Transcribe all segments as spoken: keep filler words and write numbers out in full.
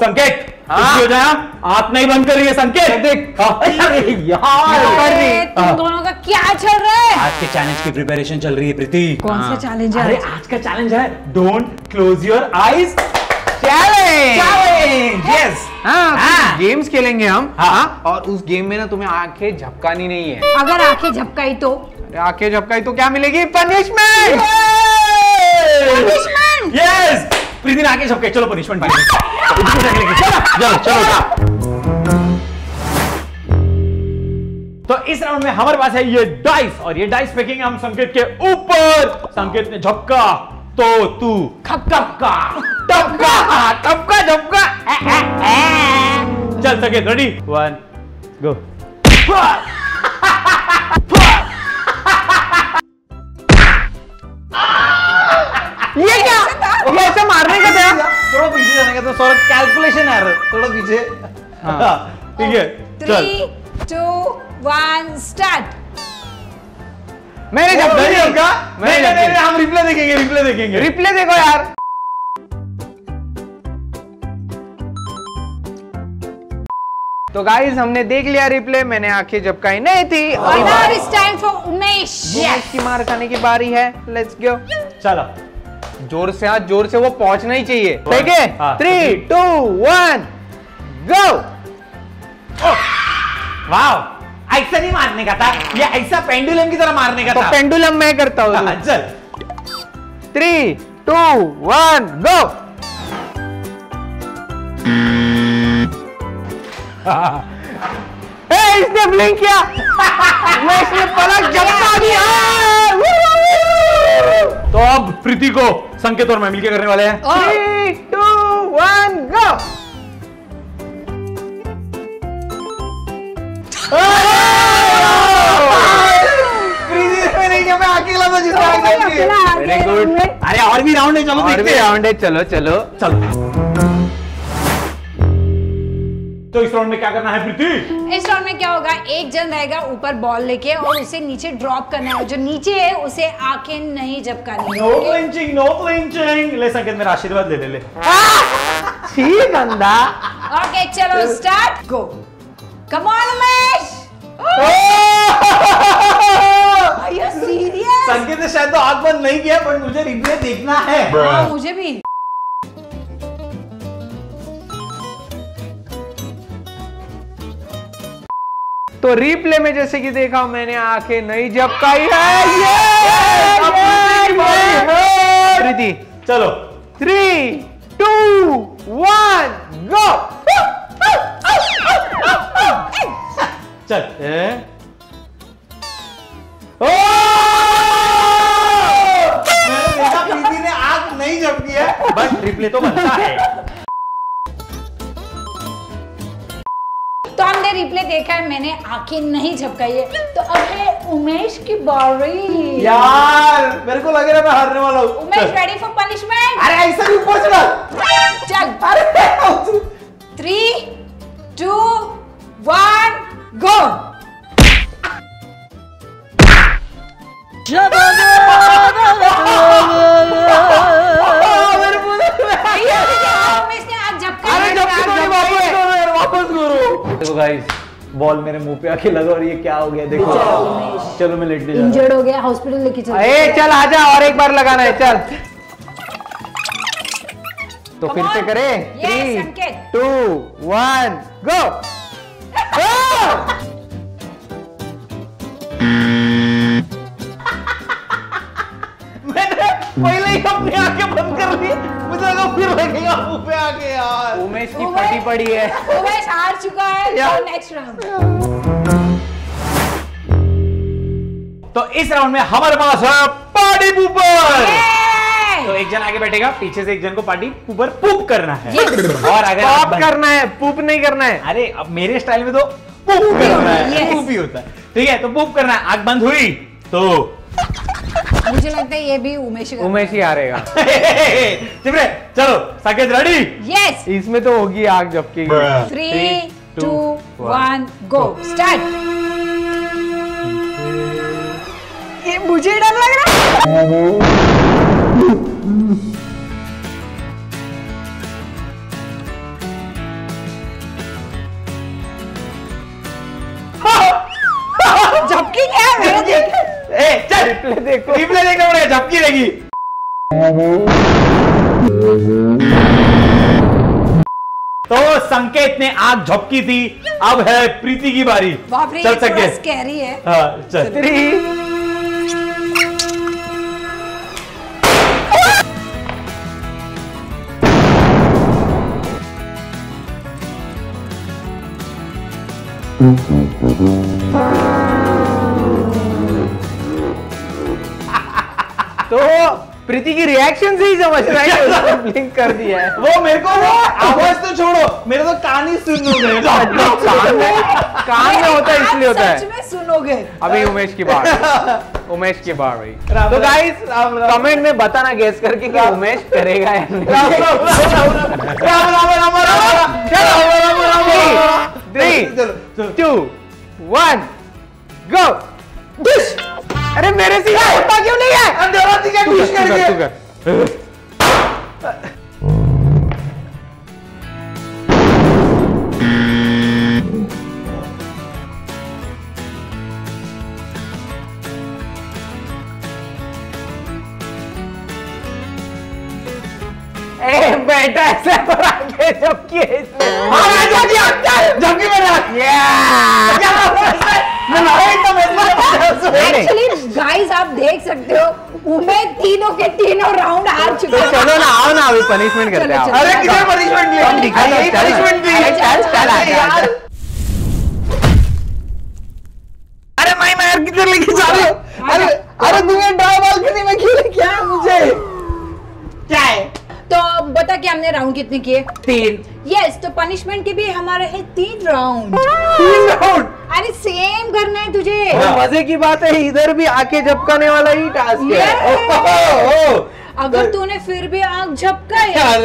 संकेत हो जाए आप नहीं बंद करिए संकेत। अरे यार अरे तुम दोनों का क्या चल रहा है? आज के चैलेंज की प्रिपरेशन चल रही है प्रीति। कौन सा चैलेंज है? अरे आज का चैलेंज है don't close your eyes challenge. Yes हाँ गेम्स खेलेंगे हम। हाँ और उस गेम में ना तुम्हें आंखें झपकानी नहीं है। अगर आंखें झपकाई तो आंखें झपकाई तो क्या मिलेगी? पनिशमेंट। यस प्रीति आंखें झपकाई चलो पनिशमेंट पाएंगे। चलो चलो तो इस राउंड में हमारे पास है ये डाइस और ये डाइस फेंकेंगे हम संकेत के ऊपर। संकेत ने झपका तो तू खपका टपका टपका झपका। चल संकेत रेडी वन गो। ये क्या उसे मारने का था? थोड़ा पीछे जाने का तो सौरभ कैलकुलेशन है थोड़ा पीछे। हाँ ठीक है चल थ्री टू वन स्टार्ट। मैंने जब नहीं होगा मैंने नहीं हम रिप्ले देखेंगे रिप्ले देखेंगे रिप्ले देखो यार। तो गाइस हमने देख लिया रिप्ले। मैंने आंखें झपकाई नहीं थी। और it's time for Umesh. Umesh की मार खाने की बारी है। लेट्स गो चलो जोर से हाथ जोर से वो पहुंचना ही चाहिए। ठीक है three two one go. Wow ऐसा नहीं मारने का था ये ऐसा पेंडुलम की तरह मारने का तो था। पेंडुलम मैं करता हूँ। चल थ्री टू वन गो। ए इसने ब्लिंक किया मैं इसने पलक झपका दिया। तो अब प्रीति को संकेत और मैं मिलकर करने वाले हैं। Three two one go. अरे और भी राउंड है चलो देखते हैं। राउंड है चलो चलो चलो। तो इस राउंड में क्या करना है प्रीति? इस राउंड में क्या होगा एक जन रहेगा ऊपर बॉल लेके और उसे नीचे ड्रॉप करना है। जो नीचे है उसे आंखें नहीं झपकानी। No clinching no clinching. ले संकेत मेरा आशीर्वाद ले ले ले। छी गंदा। ओके चलो start go. Come on Umesh. Are you serious? Sanket ने शायद तो आंख बंद नहीं किया बट मुझे रिप्ले देखना है। हाँ मुझे भी। तो रिप्ले में जैसे कि देखा मैंने आंखें नहीं झपकाई है। ये प्रीति चलो थ्री टू वन गो। चल प्रीति ने आंख नहीं झपकी है बट रिप्ले तो बनता है। रिप्ले देखा है मैंने आंखें नहीं झपकाई है। तो अब है उमेश की बारी। यार मेरे को लग रहा है मैं हारने वाला हूँ। Umesh ready for punishment. अरे ऐसा भी पहुंच रहा। चल अरे थ्री टू वन गो। देखो गाइस बॉल मेरे मुंह पे आके लगा और ये क्या हो गया देखो। चलो मैं लेट इंजर्ड हो गया हॉस्पिटल लेके चलो। ए चल आजा और एक बार लगाना है चल। तो फिर से करें थ्री टू वन गो। मैंने पहले ही अपने आंखें बंद कर ली मुझे लगा फिर लगेगा मुंह पे आके। यार उमेश की पटी पड़ी है। उमेश हार चुका है। तो नेक्स्ट राउंड तो इस राउंड में हमारे पास है पार्टी पूपर। तो एक जन आगे बैठेगा पीछे से एक जन को पार्टी पूपर पूप करना है। और अगर पॉप करना है पूप नहीं करना है। अरे अब मेरे स्टाइल में तो पूप करना है पूप ही होता है। ठीक है तो पूप करना है। आंख बंद हुई तो मुझे लगता है ये भी उमेश उमेश ही हारेगा। चलो संकेत रेडी। यस इसमें तो होगी आग झपकी। Three two one go start. ये मुझे डर लग रहा है। रिप्ले देखो, रिप्ले देखना पड़ेगा, झपकी रहेगी। तो संकेत ने आग झपकी थी, अब है प्रीति की बारी। चल संकेत, स्कैरी है। हाँ, चल। थ्री। तो प्रीति की रिएक्शन से ही समझ रहा है उसने ब्लिंक कर दिया है। वो मेरे को वो आवाज तो छोड़ो, मेरे तो कान ही सुनोगे। कान में कान में होता है इसलिए होता है, सच में सुनोगे। अभी उमेश की बात, उमेश की बात भाई। तो गाइस कमेंट में बताना गेस करके कि उमेश करेगा या नहीं। Three two one go. अरे मेरे से होता क्यों नहीं है? अंधेरा थी क्या? कुछ कर दिया। ए बेटा ऐसे आगे झपकी है इसमें। हाँ आगे दिया, झपकी बना। या एक्चुअली गाइस आप देख सकते हो उमेश तीनों के तीनों राउंड हार चुके हैं। चलो ना आओ ना, अभी पनिशमेंट करते हैं। अरे किधर पनिशमेंट लिया? दिखा दो पनिशमेंट भी। चल चल यार, अरे माय मायर किधर लेके जा रहे हो? अरे अरे तुम्हें डाल बालकनी में क्यों लेके आया मुझे? क्या है? तो बता कि हमने राउंड कितने किए? तीन। यस, तो पनिशमेंट के भी हमारे है तीन राउंड। तीन राउंड अरे सेम करना है तुझे। मजे की बात है, इधर भी आके झपकाने वाला ही टास्क है। ओ, अगर तूने फिर भी आंख झपकाई तो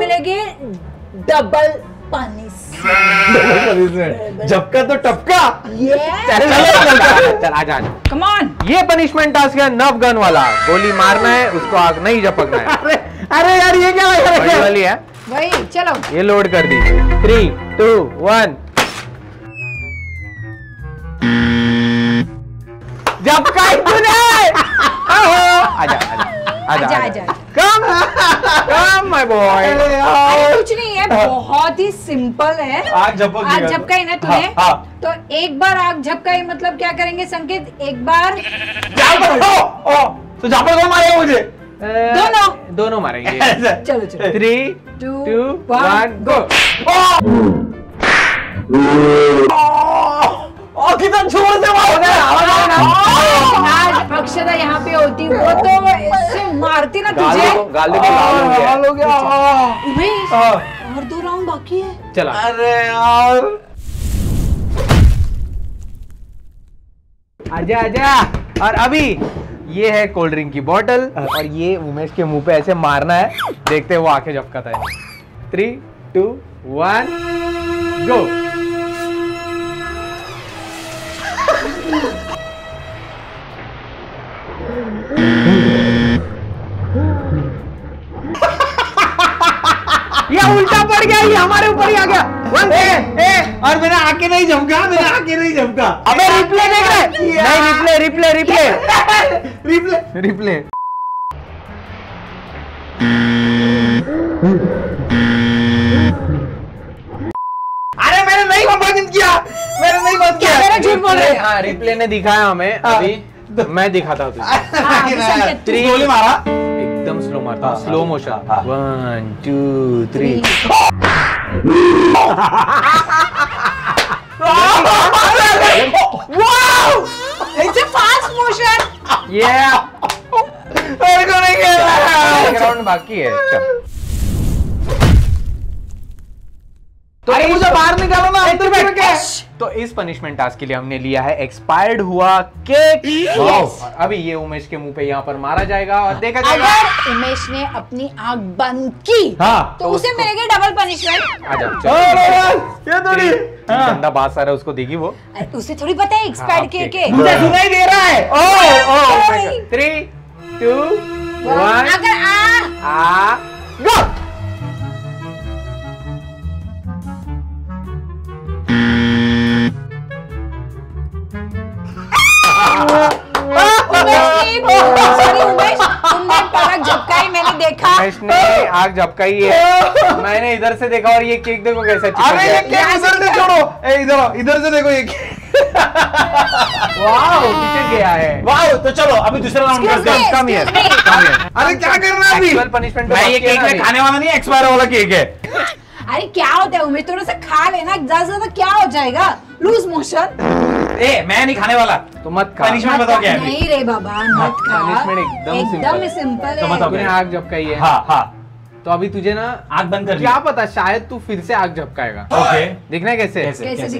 मिलेगी डबल पनिशमेंट। झपका तो टपका। चल आजा आजा, कम ऑन। ये पनिशमेंट टास्क है नव गन वाला, गोली मारना है उसको, आग नहीं झपकना है। अरे यार ये क्या है? वाली है वही। चलो ये लोड कर दी। थ्री टू वन जब कहीं तूने आजा आजा आजा आजा कम कम माय बॉय। कुछ नहीं है, बहुत ही सिंपल है। आग झपकाई ना तूने तो एक बार आग झपकाई, मतलब क्या करेंगे संकेत? एक बार तो झापड़ कौन मारेगा मुझे? दोनों दोनों मारेंगे। चलो चलो थ्री टू वन गो। ओ कितना जोर से मारो ना, अक्षदा यहाँ पे होती वो तो इससे मारती ना तुझे। गाली पे लाल हो गया उमेश। और दो राउंड बाकी है। चला अरे यार आजा आजा। और अभी ये है कोल्ड ड्रिंक की बोतल, और ये उमेश के मुंह पे ऐसे मारना है, देखते हैं वो आके झपकाता है। Three two one go. ये उल्टा पड़ गया, ये हमारे ऊपर ही आ गया। ए, ए, और मेरा आके नहीं झपका, मेरा आके नहीं झपका। अबे रिप्ले देख रहा है? नहीं replay replay replay replay replay अरे मैंने नहीं बंद किया, मैंने नहीं बंद किया। मेरा झूठ बोल रहे। हाँ रिप्ले ने दिखाया हमें। अभी मैं दिखाता हूँ तुझे। थ्री गोली मारा एकदम स्लो मारता, slow motion. One two three. बाकी है तो मुझे बाहर निकालो ना अंदर बैठ के। तो इस पनिशमेंट टास्क के लिए हमने लिया है एक्सपायर्ड हुआ केक। अभी ये उमेश के मुंह पे यहाँ पर मारा जाएगा और देखा जाएगा। अगर उमेश ने अपनी आँख बंद की हाँ, तो, तो उसे मिलेगी डबल पनिशमेंट। ये थोड़ी गंदा बात सारा उसको देगी वो, उसे थोड़ी पता है एक्सपायर्ड केक है। मुझे सुनाई दे रहा है। थ्री टू वन अगर आ गो। उमेश ने आग झपकाई है, मैंने इधर से देखा और ये केक देखो कैसा चिपक गया। अरे ये इधर से छोड़ो, ए इधर इधर से देखो ये वाव चिपक गया है। वाव तो चलो अभी दूसरा राउंड करते हैं। कम है कम है। अरे क्या कर रहा है अभी? एक्चुअल पनिशमेंट पे ये केक में खाने वाला नहीं है, एक्सपायर वाला केक है। अरे क्या होता है उमेश, थोड़ा सा खा लेना ज्यादा क्या हो जाएगा, लूज मोशन। ए, मैं नहीं खाने वाला तो मत खा। पनिशमेंट बताओ क्या है? नहीं रे बाबा मत खा। पनिशमेंट एकदम एकदम सिंपल है। तो तूने आग झपकाई है। हाँ हाँ तो अभी तुझे ना आग बंद कर, क्या पता शायद तू फिर से आग झपकाएगा। ओके देखना है कैसे कैसे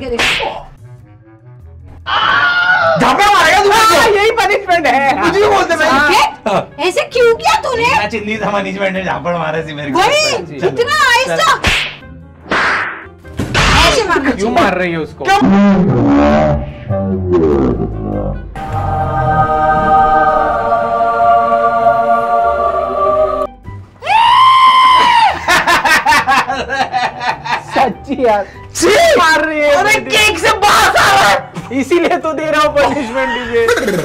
झपका मारेगा तू, यही पनिशमेंट है। तुझे बोलते मैं ऐसे क्यों किया तूने? चिल्ली था पनिशमेंट है, झापड़ मारा सी मेरे को। कितना आहिस्ता ऐसे मार, क्यों मार रही है उसको? सच्ची यार मार रही है। अरे केक से बाहर आ रहा है, इसीलिए तो दे रहा हूँ पनिशमेंट दीजिए।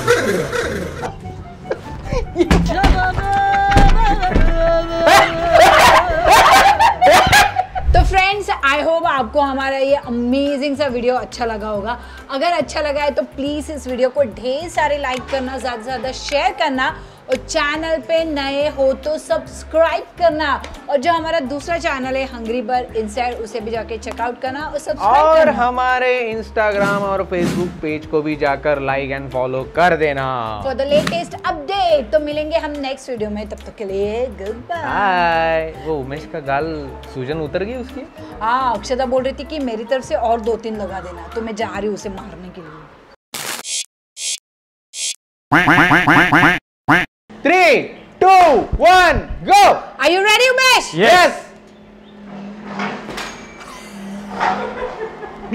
तो फ्रेंड्स आई होप आपको हमारा ये अमेजिंग सा वीडियो अच्छा लगा होगा। अगर अच्छा लगा है तो प्लीज़ इस वीडियो को ढेर सारे लाइक करना, ज़्यादा से ज़्यादा शेयर करना और चैनल पे नए हो तो सब्सक्राइब करना। और जो हमारा दूसरा चैनल है हंग्री बर्ड इंस्टाइड, उसे भी जाके चेकआउट करना और सब्सक्राइब और करना। हमारे इंस्टाग्राम और फेसबुक पेज को भी जाकर लाइक एंड फॉलो कर देना फॉर द लेटेस्ट अपडेट। तो मिलेंगे हम नेक्स्ट वीडियो में, तब तक के लिए गुड बाय। वो उमेश का गाल सूजन उतर गई उसकी। हाँ अक्षता बोल रही थी कि मेरी तरफ से और दो तीन लगा देना, तो मैं जा रही हूँ उसे मारने के लिए। Three, two, one, go! Are you ready, Umesh? Yes.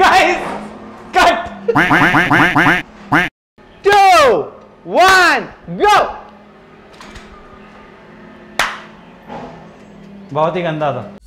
Guys, cut. Two, one, go. बहुत ही गंदा था।